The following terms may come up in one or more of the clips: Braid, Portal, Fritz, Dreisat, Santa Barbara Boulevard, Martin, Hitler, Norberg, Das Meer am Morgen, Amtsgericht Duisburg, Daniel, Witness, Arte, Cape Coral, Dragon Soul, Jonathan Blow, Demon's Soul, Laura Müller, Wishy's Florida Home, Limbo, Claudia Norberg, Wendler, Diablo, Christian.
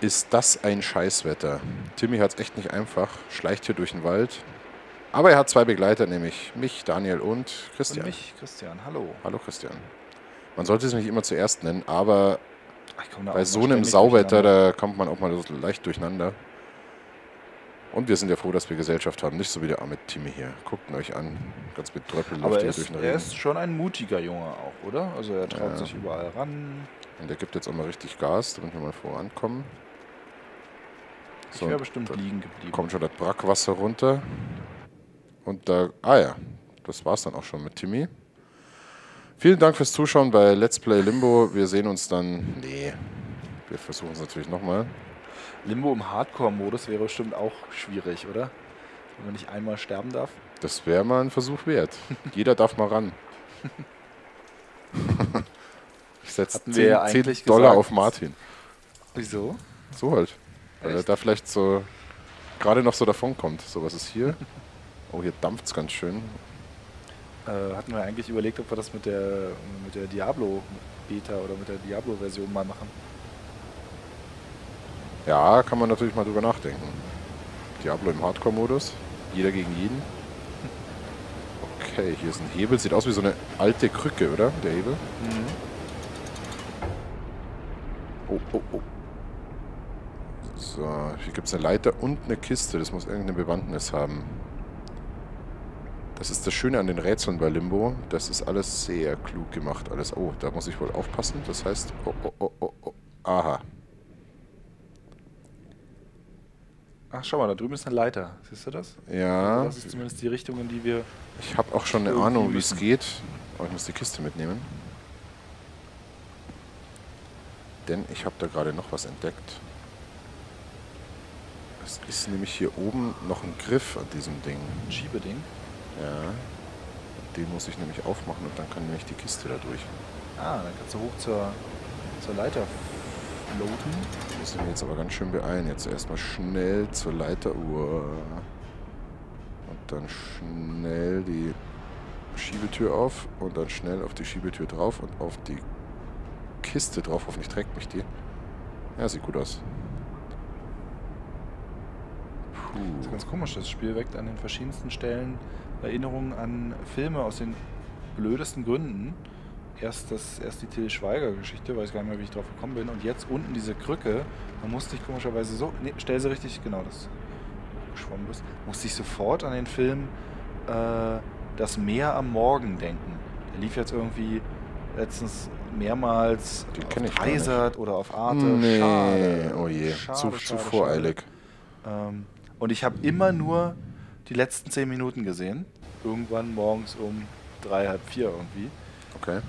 Ist das ein Scheißwetter. Timmy hat es echt nicht einfach. Schleicht hier durch den Wald. Aber er hat zwei Begleiter, nämlich mich, Daniel und Christian. Und mich, Christian. Hallo. Hallo, Christian. Man sollte es nicht immer zuerst nennen, aber bei so einem Sauwetter, da kommt man auch mal so leicht durcheinander. Und wir sind ja froh, dass wir Gesellschaft haben. Nicht so wie der arme Timmy hier. Guckt ihn euch an. Ganz mit Tröppelluft hier durch den Regen. Er ist schon ein mutiger Junge auch, oder? Also er traut sich überall ran. Und er gibt jetzt auch mal richtig Gas, damit wir mal vorankommen. So, ich wäre bestimmt liegen geblieben. Kommt schon das Brackwasser runter. Und da, das war's dann auch schon mit Timmy. Vielen Dank fürs Zuschauen bei Let's Play Limbo. Wir sehen uns dann, wir versuchen es natürlich nochmal. Limbo im Hardcore-Modus wäre bestimmt auch schwierig, oder? Wenn man nicht einmal sterben darf. Das wäre mal ein Versuch wert. Jeder darf mal ran. Ich setze $10 auf Martin. Wieso? So halt. Weil er da vielleicht so gerade noch so davon kommt. So, was ist hier? Oh, hier dampft es ganz schön. Hatten wir eigentlich überlegt, ob wir das mit der Diablo-Beta oder mit der Diablo-Version mal machen. Ja, kann man natürlich mal drüber nachdenken. Diablo im Hardcore-Modus. Jeder gegen jeden. Okay, hier ist ein Hebel. Sieht aus wie so eine alte Krücke, oder? Der Hebel. Mhm. Oh, oh, oh. So, hier gibt es eine Leiter und eine Kiste. Das muss irgendeine Bewandtnis haben. Das ist das Schöne an den Rätseln bei Limbo. Das ist alles sehr klug gemacht. Alles. Oh, da muss ich wohl aufpassen. Das heißt... Oh, oh, oh, oh, oh. Aha. Ach, schau mal, da drüben ist eine Leiter. Siehst du das? Ja. Das ist zumindest die Richtung, in die wir... Ich habe auch schon eine Ahnung, wie es geht. Aber ich muss die Kiste mitnehmen. Denn ich habe da gerade noch was entdeckt. Es ist nämlich hier oben noch ein Griff an diesem Ding. Ein Schiebeding? Ja. Den muss ich nämlich aufmachen und dann kann nämlich die Kiste da durch. Ah, dann kannst du hoch zur Leiter floaten. Ich muss mich jetzt aber ganz schön beeilen. Jetzt erstmal schnell zur Leiteruhr. Und dann schnell die Schiebetür auf. Und dann schnell auf die Schiebetür drauf. Und auf die Kiste drauf. Hoffentlich trägt mich die. Ja, sieht gut aus. Puh. Das ist ganz komisch. Das Spiel weckt an den verschiedensten Stellen Erinnerungen an Filme aus den blödesten Gründen. Erst die Till Schweiger-Geschichte, weiß gar nicht mehr, wie ich drauf gekommen bin. Und jetzt unten diese Krücke, man musste ich komischerweise so... Ne, stell sie richtig, genau, dass du geschwommen bist. Musste ich sofort an den Film Das Meer am Morgen denken. Der lief jetzt irgendwie letztens mehrmals auf Dreisat oder auf Arte. Nee, schade. Oh je, zu voreilig. Und ich habe immer nur die letzten 10 Minuten gesehen. Irgendwann morgens um 3, halb 4 irgendwie. Okay.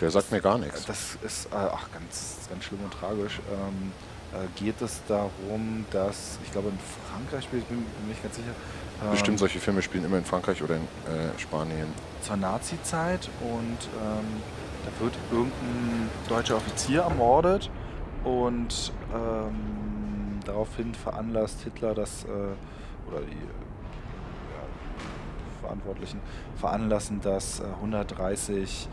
Der sagt mir gar nichts. Das ist ganz schlimm und tragisch. Geht es darum, dass, ich glaube in Frankreich spielt, bin ich ganz sicher. Bestimmt solche Filme spielen immer in Frankreich oder in Spanien. Zur Nazi-Zeit und da wird irgendein deutscher Offizier ermordet und daraufhin veranlasst Hitler das, oder die Verantwortlichen veranlassen, dass 130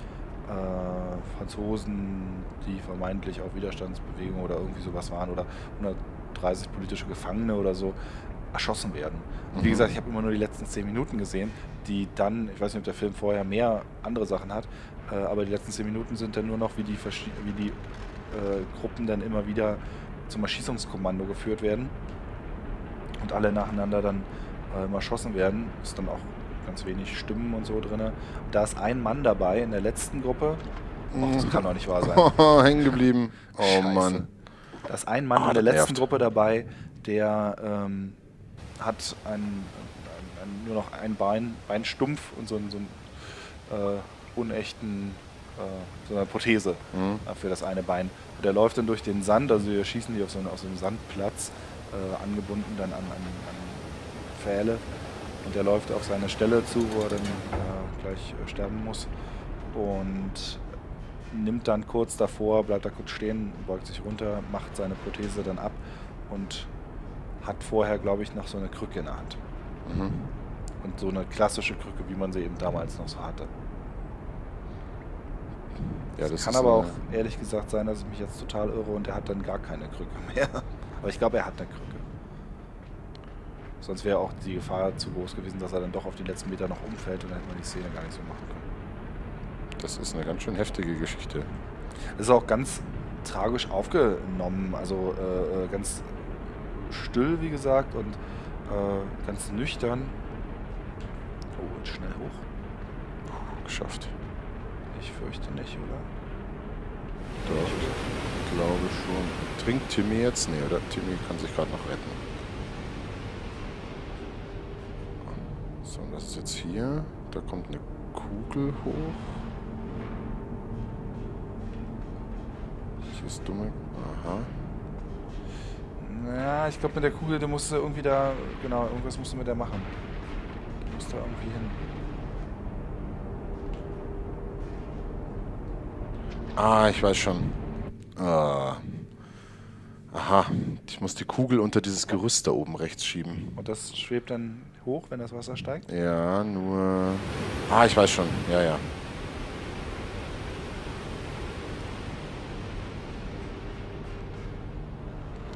Franzosen, die vermeintlich auf Widerstandsbewegung oder irgendwie sowas waren, oder 130 politische Gefangene oder so, erschossen werden. Und wie gesagt, ich habe immer nur die letzten 10 Minuten gesehen, die dann, ich weiß nicht, ob der Film vorher mehr andere Sachen hat, aber die letzten 10 Minuten sind dann nur noch, wie die Gruppen dann immer wieder zum Erschießungskommando geführt werden und alle nacheinander dann immer erschossen werden. Ist dann auch ganz wenig Stimmen und so drin. Da ist ein Mann dabei in der letzten Gruppe. Och, das kann doch nicht wahr sein. Oh, hängen geblieben. Oh Scheiße. Mann. Da ist ein Mann in der letzten Gruppe dabei, der hat nur noch ein Beinstumpf und so einen unechten, so eine Prothese für das eine Bein. Und der läuft dann durch den Sand, also wir schießen die auf so einem Sandplatz, angebunden dann an Pfähle. Und er läuft auf seine Stelle zu, wo er dann gleich sterben muss. Und nimmt dann kurz davor, bleibt da kurz stehen, beugt sich runter, macht seine Prothese dann ab und hat vorher, glaube ich, noch so eine Krücke in der Hand. Mhm. Und so eine klassische Krücke, wie man sie eben damals noch so hatte. Ja, das kann aber auch ehrlich gesagt sein, dass ich mich jetzt total irre und er hat dann gar keine Krücke mehr. Aber ich glaube, er hat eine Krücke. Sonst wäre auch die Gefahr zu groß gewesen, dass er dann doch auf den letzten Meter noch umfällt und dann hätte man die Szene gar nicht so machen können. Das ist eine ganz schön heftige Geschichte. Das ist auch ganz tragisch aufgenommen, also ganz still, wie gesagt, und ganz nüchtern. Oh, und schnell hoch. Puh, geschafft. Ich fürchte nicht, oder? Doch, ich glaube schon. Trinkt Timmy jetzt? Nee, oder? Timmy kann sich gerade noch retten. So, und das ist jetzt hier. Da kommt eine Kugel hoch. Hier ist dumme... Aha. Naja, ich glaube mit der Kugel, der musste irgendwie da... Genau, irgendwas musst du mit der machen. Du musst da irgendwie hin. Ah, ich weiß schon. Aha, ich muss die Kugel unter dieses Gerüst da oben rechts schieben. Und das schwebt dann hoch, wenn das Wasser steigt? Ja, nur... Ah, ich weiß schon. Ja, ja.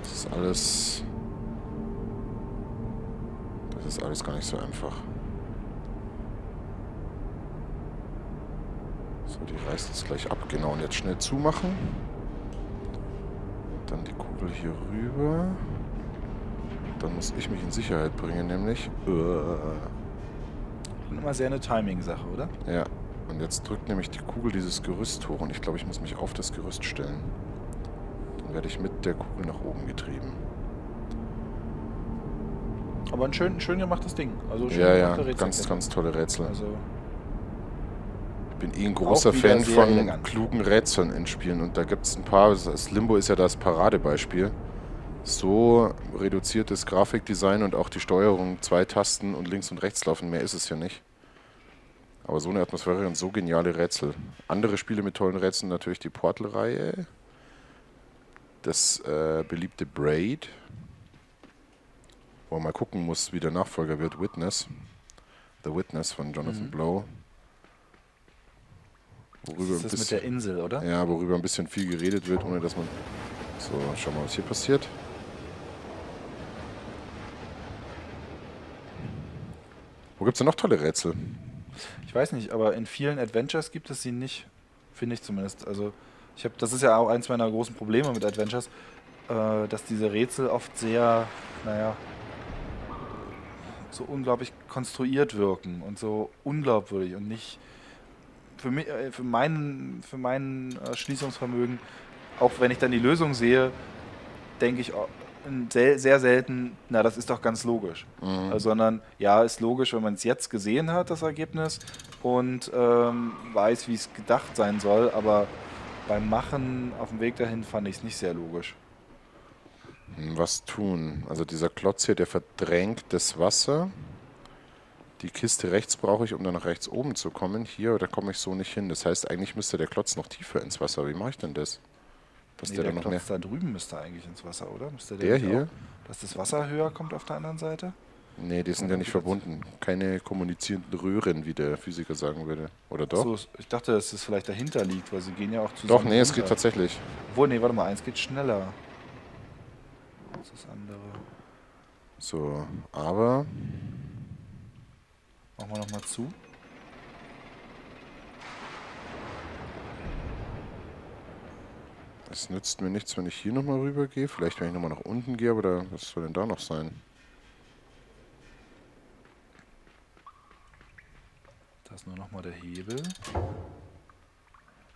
Das ist alles... Das ist alles gar nicht so einfach. So, die reißt jetzt gleich ab. Genau, und jetzt schnell zumachen. Dann die Kugel hier rüber. Dann muss ich mich in Sicherheit bringen, nämlich. Das ist immer sehr eine Timing-Sache, oder? Ja. Und jetzt drückt nämlich die Kugel dieses Gerüst hoch und ich glaube, ich muss mich auf das Gerüst stellen. Dann werde ich mit der Kugel nach oben getrieben. Aber ein schön gemachtes Ding. Also schön gemachte Rätsel. Ganz tolle Rätsel. Also ich bin ein großer Fan von klugen Rätseln in Spielen und da gibt es ein paar, das Limbo ist ja das Paradebeispiel. So reduziertes Grafikdesign und auch die Steuerung, 2 Tasten und links und rechts laufen, mehr ist es ja nicht. Aber so eine Atmosphäre und so geniale Rätsel. Andere Spiele mit tollen Rätseln natürlich die Portal-Reihe, das beliebte Braid, wo man mal gucken muss, wie der Nachfolger wird, Witness. The Witness von Jonathan Blow. Worüber das ist mit der Insel, oder? Ja, worüber ein bisschen viel geredet wird, ohne dass man... So, schauen wir mal, was hier passiert. Wo gibt es denn noch tolle Rätsel? Ich weiß nicht, aber in vielen Adventures gibt es sie nicht. Finde ich zumindest. Also, das ist ja auch eins meiner großen Probleme mit Adventures, dass diese Rätsel oft sehr, naja, so unglaublich konstruiert wirken und so unglaubwürdig und nicht... Für mein Schließungsvermögen, auch wenn ich dann die Lösung sehe, denke ich sehr selten, na, das ist doch ganz logisch. Sondern, ja, ist logisch, wenn man es jetzt gesehen hat, das Ergebnis, und weiß, wie es gedacht sein soll, aber beim Machen auf dem Weg dahin fand ich es nicht sehr logisch. Was tun? Also dieser Klotz hier, der verdrängt das Wasser. Die Kiste rechts brauche ich, um dann nach rechts oben zu kommen. Hier, da komme ich so nicht hin. Das heißt, eigentlich müsste der Klotz noch tiefer ins Wasser. Wie mache ich denn das? Nee, der Klotz noch mehr... da drüben müsste eigentlich ins Wasser, oder? Müsste der hier? Auch, dass das Wasser höher kommt auf der anderen Seite? Nee, die sind ja nicht verbunden. Keine kommunizierenden Röhren, wie der Physiker sagen würde. Oder doch? So, ich dachte, dass das vielleicht dahinter liegt, weil sie gehen ja auch zusammen. Doch, nee, runter. Es geht tatsächlich. Obwohl, nee, warte mal, eins geht schneller. Das ist das andere. So, aber... Machen wir nochmal zu. Es nützt mir nichts, wenn ich hier nochmal rüber gehe. Vielleicht, wenn ich nochmal nach unten gehe, aber da, was soll denn da noch sein? Da ist nur nochmal der Hebel.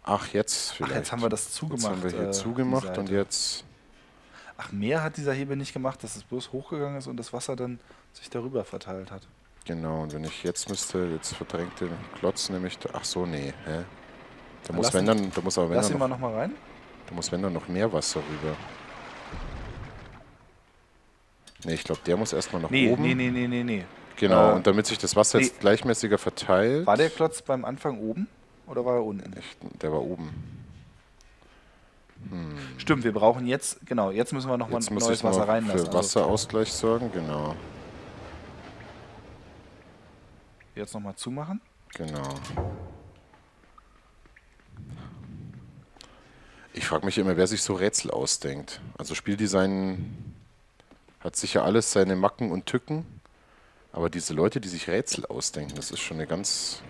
Ach, jetzt vielleicht. Ach, jetzt haben wir das zugemacht. Jetzt haben wir hier zugemacht und jetzt... Ach, mehr hat dieser Hebel nicht gemacht, dass es bloß hochgegangen ist und das Wasser dann sich darüber verteilt hat. Genau, und wenn ich jetzt müsste, jetzt verdrängt den Klotz nämlich... Ach so, nee, hä? Da muss wenn dann... Lass ihn mal nochmal rein. Da muss wenn dann noch mehr Wasser rüber. Nee, ich glaube, der muss erstmal nach oben. Nee. Genau, und damit sich das Wasser jetzt gleichmäßiger verteilt... War der Klotz beim Anfang oben oder war er unten? Der war oben. Stimmt, wir brauchen jetzt... Genau, jetzt müssen wir nochmal neues Wasser reinlassen. Für Wasserausgleich sorgen, genau. Jetzt nochmal zumachen. Genau. Ich frage mich immer, wer sich so Rätsel ausdenkt. Also Spieldesign hat sicher alles seine Macken und Tücken, aber diese Leute, die sich Rätsel ausdenken, das ist schon eine ganz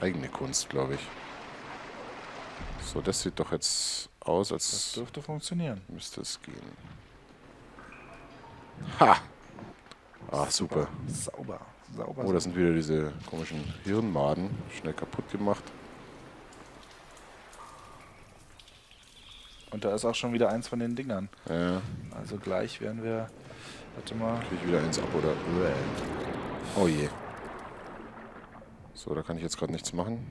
eigene Kunst, glaube ich. So, das sieht doch jetzt aus, als... Das dürfte funktionieren. Müsste es gehen. Ha! Ah, super. Sauber. Sauber. Oh, das sind wieder diese komischen Hirnmaden. Schnell kaputt gemacht. Und da ist auch schon wieder eins von den Dingern. Ja. Also gleich werden wir... Warte mal. Krieg ich wieder eins ab, oder? Oh je. So, da kann ich jetzt gerade nichts machen.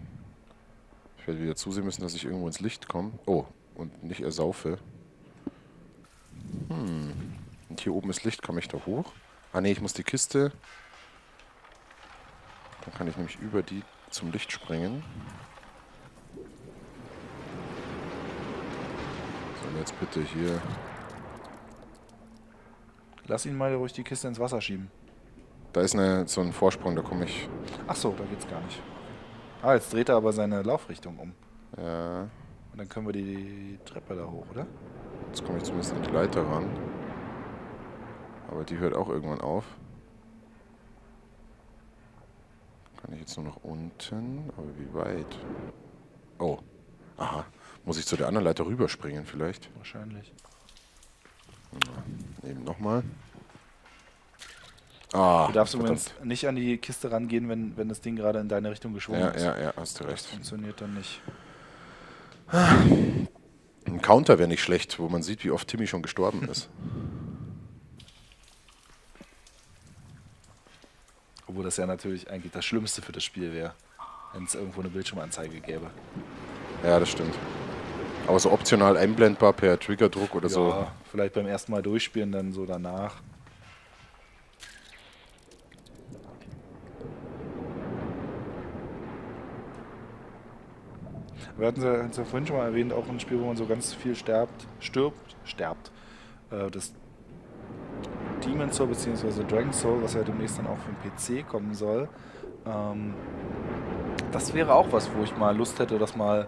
Ich werde wieder zusehen müssen, dass ich irgendwo ins Licht komme. Oh, und nicht ersaufe. Hm. Und hier oben ist Licht. Komme ich da hoch? Ah ne, ich muss die Kiste... Dann kann ich nämlich über die zum Licht springen. Jetzt bitte hier. Lass ihn mal ruhig die Kiste ins Wasser schieben. Da ist so ein Vorsprung, da komme ich. Ach so, da geht's gar nicht. Ah, jetzt dreht er aber seine Laufrichtung um. Ja. Und dann können wir die Treppe da hoch, oder? Jetzt komme ich zumindest an die Leiter ran. Aber die hört auch irgendwann auf. Kann ich jetzt nur noch unten? Aber wie weit? Oh. Aha. Muss ich zu der anderen Leiter rüberspringen vielleicht? Wahrscheinlich. Na, eben nochmal. Ah, du darfst übrigens nicht an die Kiste rangehen, wenn das Ding gerade in deine Richtung geschwungen ist. Ja, ja, hast du recht. Das funktioniert dann nicht. Ein Counter wäre nicht schlecht, wo man sieht, wie oft Timmy schon gestorben ist. Obwohl das ja natürlich eigentlich das Schlimmste für das Spiel wäre, wenn es irgendwo eine Bildschirmanzeige gäbe. Ja, das stimmt. Aber so optional einblendbar per Triggerdruck oder ja, so. Ja, vielleicht beim ersten Mal durchspielen, dann so danach. Wir hatten es ja vorhin schon mal erwähnt, auch ein Spiel, wo man so ganz viel stirbt. Das Demon's Soul bzw. Dragon Soul, was ja demnächst dann auch für den PC kommen soll. Das wäre auch was, wo ich mal Lust hätte, das mal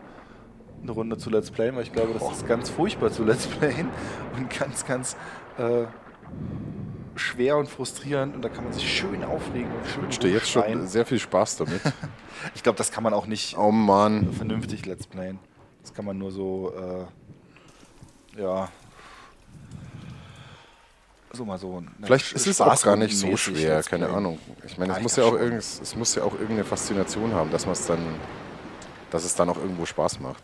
eine Runde zu Let's Playen, weil ich glaube, das ist ganz furchtbar zu Let's Playen und ganz, ganz schwer und frustrierend und da kann man sich schön aufregen und schön rumschreien. Jetzt schon sehr viel Spaß damit. Ich glaube, das kann man auch nicht vernünftig Let's Playen. Das kann man nur so, ja, so mal so. Vielleicht ist es auch gar nicht so schwer, keine Ahnung. Ich meine, es muss ja auch irgendeine Faszination haben, dass man es dann... Dass es dann auch irgendwo Spaß macht.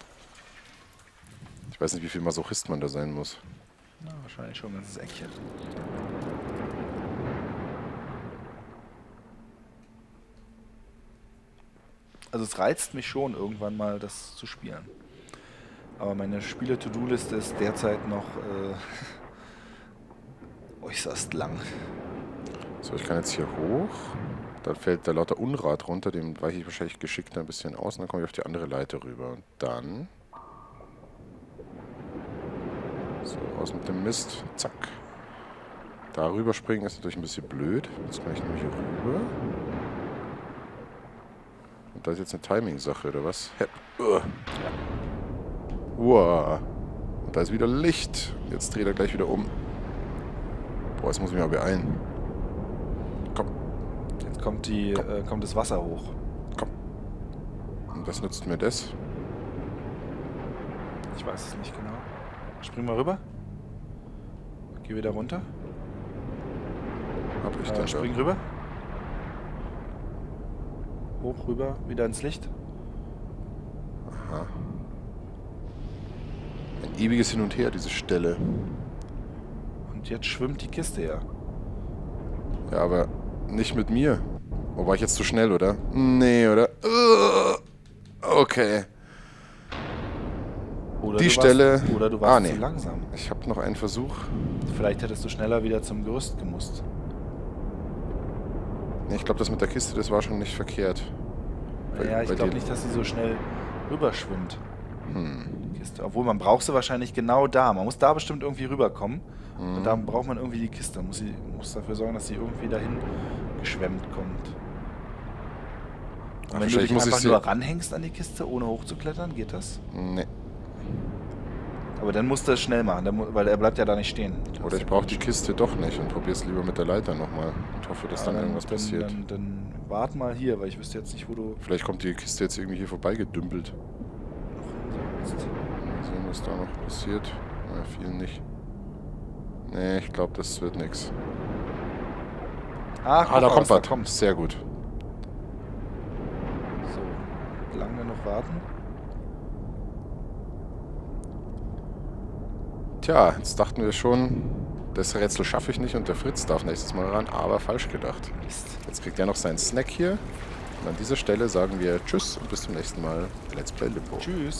Ich weiß nicht, wie viel Masochist man da sein muss. Na, wahrscheinlich schon ein ganzes Eckchen. Also es reizt mich schon, irgendwann mal das zu spielen. Aber meine Spiele-To-Do-Liste ist derzeit noch äußerst lang. So, ich kann jetzt hier hoch. Da fällt da lauter Unrat runter, dem weiche ich wahrscheinlich geschickt ein bisschen aus und dann komme ich auf die andere Leiter rüber. Und dann... So, raus mit dem Mist. Zack. Da rüber springen ist natürlich ein bisschen blöd. Jetzt kann ich nämlich hier rüber. Und da ist jetzt eine Timing-Sache, oder was? Hep. Uah. Und da ist wieder Licht. Jetzt dreht er gleich wieder um. Boah, jetzt muss ich mich mal beeilen. Kommt das Wasser hoch. Komm. Und was nützt mir das? Ich weiß es nicht genau. Spring mal rüber. Geh wieder runter. Hab ich dann spring rüber. Hoch, rüber, wieder ins Licht. Aha. Ein ewiges Hin und Her, diese Stelle. Und jetzt schwimmt die Kiste her. Ja, aber nicht mit mir. Oh, war ich jetzt zu schnell, oder? Nee, oder? Okay. Oder die Stelle... Oder du warst zu langsam. Ich habe noch einen Versuch. Vielleicht hättest du schneller wieder zum Gerüst gemusst. Nee, ich glaube, das mit der Kiste, das war schon nicht verkehrt. Naja, ich glaube nicht, dass sie so schnell rüberschwimmt. Die Kiste. Obwohl, man braucht sie wahrscheinlich genau da. Man muss da bestimmt irgendwie rüberkommen. Und da braucht man irgendwie die Kiste. Man muss dafür sorgen, dass sie irgendwie dahin geschwemmt kommt. Und wenn du dich einfach nur ranhängst an die Kiste, ohne hochzuklettern, geht das? Nee. Aber dann musst du es schnell machen, weil er bleibt ja da nicht stehen. Das Oder ich brauche die Kiste doch nicht und probier's lieber mit der Leiter nochmal. Ich hoffe, dass ja, dann irgendwas passiert. Dann wart mal hier, weil ich wüsste jetzt nicht, wo du... Vielleicht kommt die Kiste jetzt irgendwie hier vorbeigedümpelt. Mal sehen, was da noch passiert. Na, viel nicht. Nee, ich glaube, das wird nix. Ach, da kommt was. Da kommt. Sehr gut. So, lange noch warten. Tja, jetzt dachten wir schon, das Rätsel schaffe ich nicht und der Fritz darf nächstes Mal ran, aber falsch gedacht. Jetzt kriegt er noch seinen Snack hier. Und an dieser Stelle sagen wir Tschüss und bis zum nächsten Mal. Let's Play Limbo. Tschüss.